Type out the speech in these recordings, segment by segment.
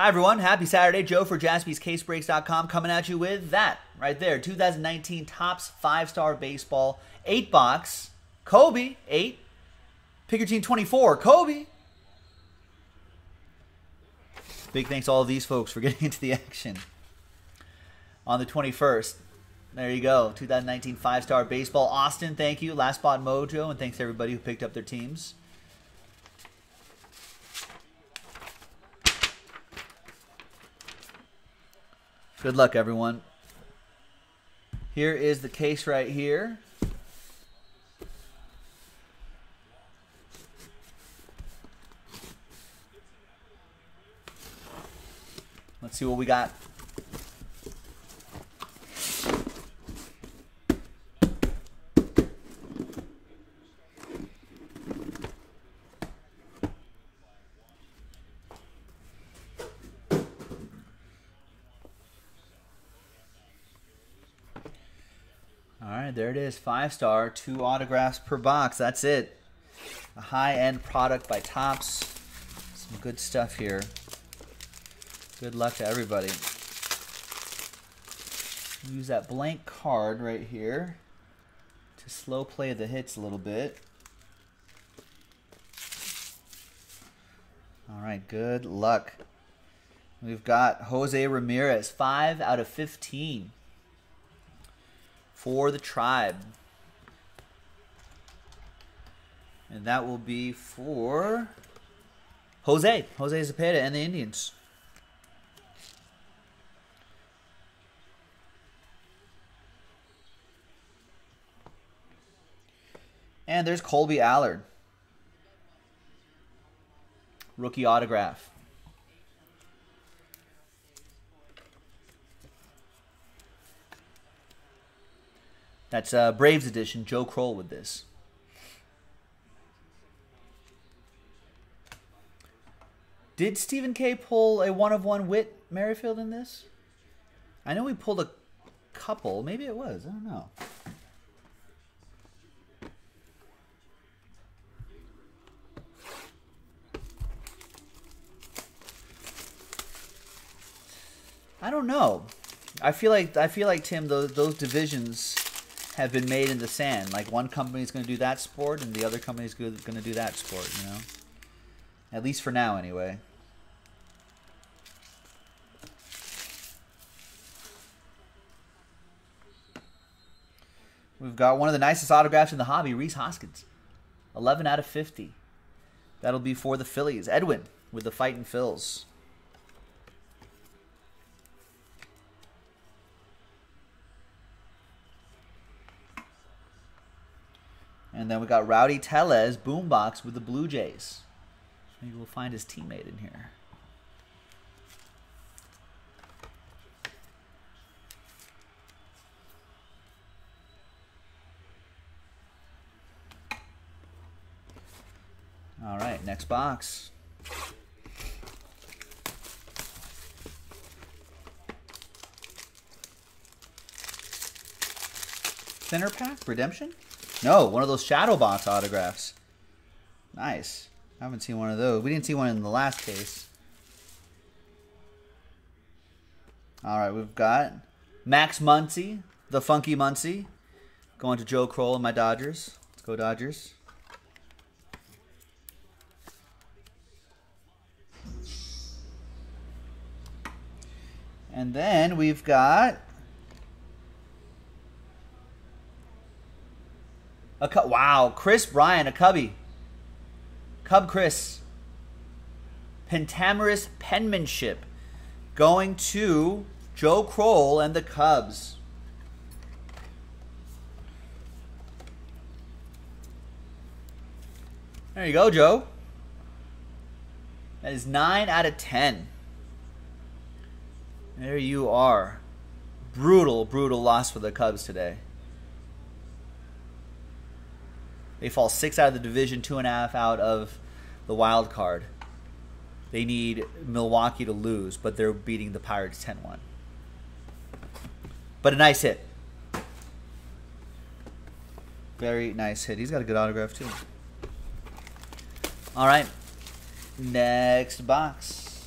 Hi, everyone. Happy Saturday. Joe for JaspysCaseBreaks.com coming at you with that right there. 2019 Topps 5-Star Baseball 8-box. Kobe, 8. Pick your team 24. Kobe. Big thanks to all of these folks for getting into the action on the 21st. There you go. 2019 5-Star Baseball. Austin, thank you. Last Spot Mojo, and thanks to everybody who picked up their teams. Good luck, everyone. Here is the case right here. Let's see what we got. There it is, 5-star, 2 autographs per box. That's it. A high-end product by Topps. Some good stuff here. Good luck to everybody. Use that blank card right here to slow play the hits a little bit. All right, good luck. We've got Jose Ramirez, 5 out of 15. For the Tribe. And that will be for Jose Zepeda and the Indians. And there's Colby Allard. Rookie autograph. That's Braves edition, Joe Kroll with this. Did Stephen K. pull a one-of-one Whit Merrifield in this? I know we pulled a couple. Maybe it was. I don't know. I don't know. I feel like Tim, those divisions have been made in the sand. Like one company's going to do that sport and the other company's going to do that sport, you know? At least for now, anyway. We've got one of the nicest autographs in the hobby, Reese Hoskins. 11 out of 50. That'll be for the Phillies. Edwin with the Fightin' Phils. And then we got Rowdy Tellez, Boombox with the Blue Jays. Maybe we'll find his teammate in here. All right, next box. Center pack, Redemption? No, one of those shadow box autographs. Nice. I haven't seen one of those. We didn't see one in the last case. All right, we've got Max Muncy, the Funky Muncy, going to Joe Kroll and my Dodgers. Let's go, Dodgers. And then we've got wow, Chris Bryant, a Cubby. Cub Chris. Pentamerous penmanship going to Joe Kroll and the Cubs. There you go, Joe. That is 9 out of 10. There you are. Brutal, brutal loss for the Cubs today. They fall 6 out of the division, 2.5 out of the wild card. They need Milwaukee to lose, but they're beating the Pirates 10-1. But a nice hit. Very nice hit. He's got a good autograph, too. All right. Next box.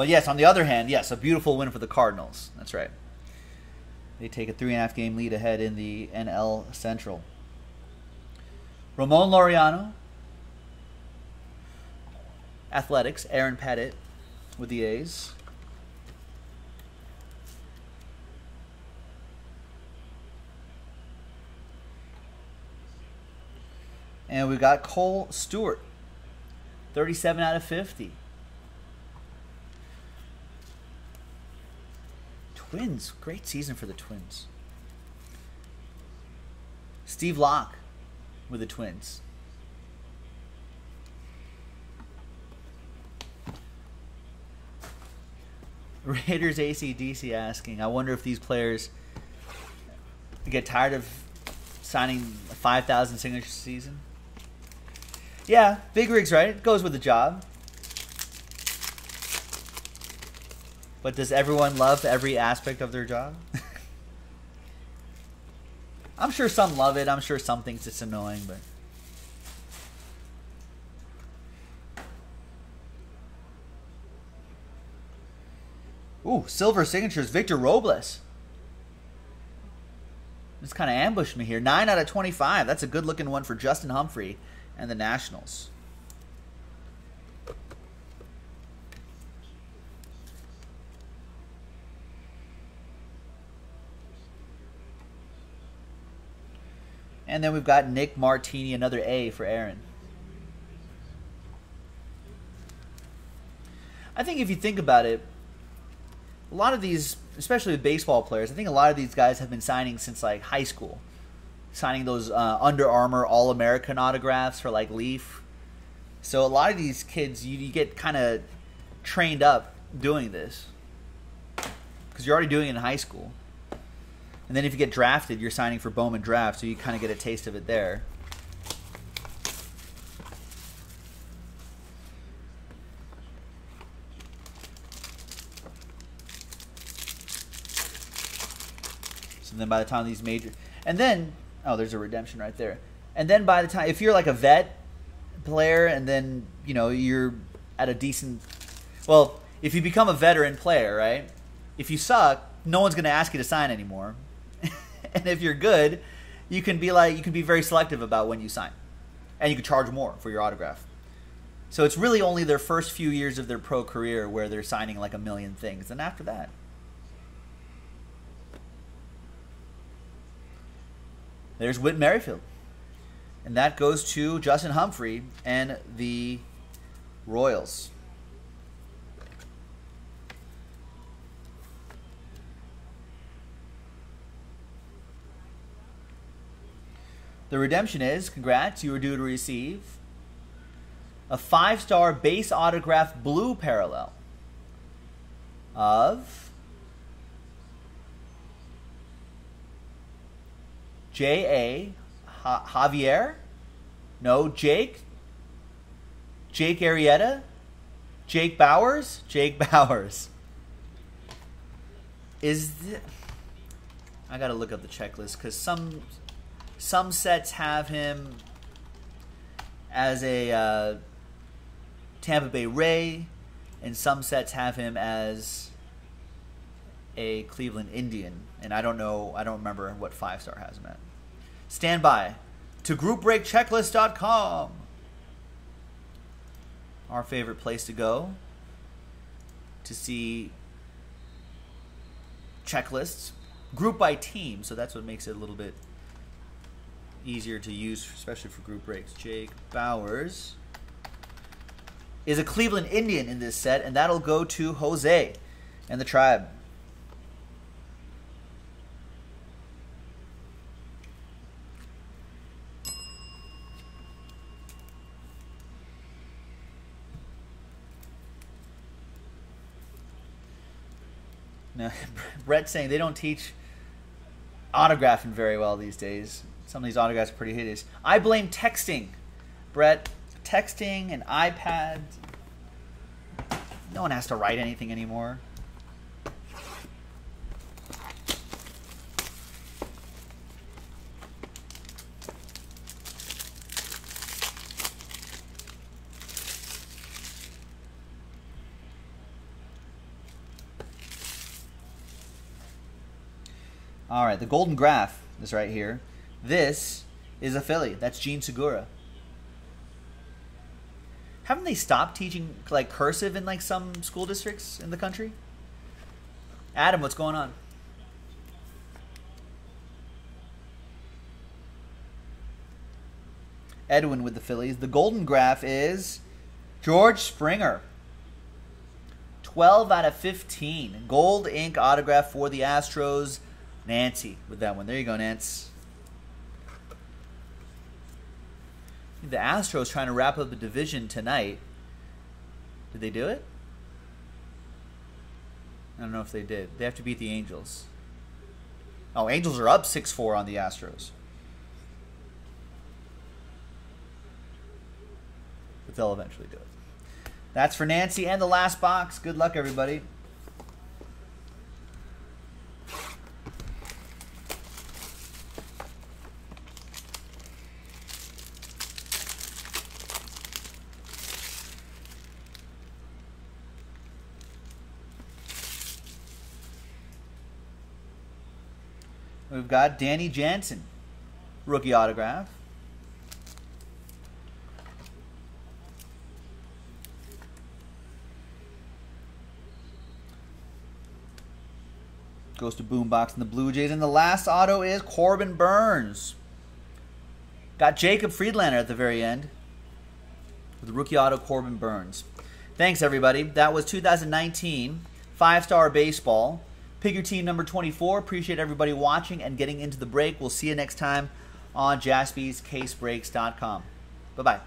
But yes, on the other hand, yes, a beautiful win for the Cardinals. That's right. They take a 3.5 game lead ahead in the NL Central. Ramon Laureano, Athletics. Aaron Pettit with the A's. And we've got Cole Stewart, 37 out of 50. Twins, great season for the Twins. Steve Locke with the Twins. Raiders ACDC asking, I wonder if these players get tired of signing 5,000 signatures a season. Yeah, big rigs, right? It goes with the job. But does everyone love every aspect of their job? I'm sure some love it. I'm sure some thinks it's annoying, but... Ooh, silver signatures, Victor Robles. Just kind of ambushed me here. 9 out of 25. That's a good-looking one for Justin Humphrey and the Nationals. And then we've got Nick Martini, another A for Aaron. I think if you think about it, a lot of these, especially with baseball players, I think a lot of these guys have been signing since like high school. Signing those Under Armour All-American autographs for like Leaf. So a lot of these kids, you get kind of trained up doing this. Because you're already doing it in high school. And then if you get drafted, you're signing for Bowman Draft, so you kind of get a taste of it there. So then by the time these major... And then... Oh, there's a redemption right there. And then by the time... If you're like a vet player and then, you know, you're at a decent... Well, if you become a veteran player, right? If you suck, no one's going to ask you to sign anymore. And if you're good, you can be like, you can be very selective about when you sign, and you can charge more for your autograph. So it's really only their first few years of their pro career where they're signing like a million things, and after that. There's Whit Merrifield. And that goes to Justin Humphrey and the Royals. The redemption is, congrats, you are due to receive a 5-star base autograph blue parallel of Jake Arrieta, Jake Bowers. I gotta look up the checklist because some sets have him as a Tampa Bay Ray, and some sets have him as a Cleveland Indian. And I don't remember what 5-star has him at. Stand by to groupbreakchecklist.com. Our favorite place to go to see checklists. Group by team, so that's what makes it a little bit easier to use, especially for group breaks. Jake Bowers is a Cleveland Indian in this set, and that'll go to Jose and the Tribe. Now, Brett's saying they don't teach autographing very well these days. Some of these autographs are pretty hideous. I blame texting, Brett. Texting and iPad. No one has to write anything anymore. All right, the golden graph is right here. This is a Philly. That's Jean Segura. Haven't they stopped teaching like cursive in like some school districts in the country? Adam, what's going on? Edwin with the Phillies. The golden graph is George Springer. 12 out of 15. Gold ink autograph for the Astros. Nancy with that one. There you go, Nance. The Astros trying to wrap up the division tonight. Did they do it? I don't know if they did. They have to beat the Angels. Oh, Angels are up 6-4 on the Astros. But they'll eventually do it. That's for Nancy and the last box. Good luck, everybody. We've got Danny Jansen, rookie autograph. Goes to Boombox and the Blue Jays. And the last auto is Corbin Burns. Got Jacob Friedlander at the very end with rookie auto Corbin Burns. Thanks, everybody. That was 2019 5-Star Baseball. Pick your team number 24. Appreciate everybody watching and getting into the break. We'll see you next time on JaspysCaseBreaks.com. Bye-bye.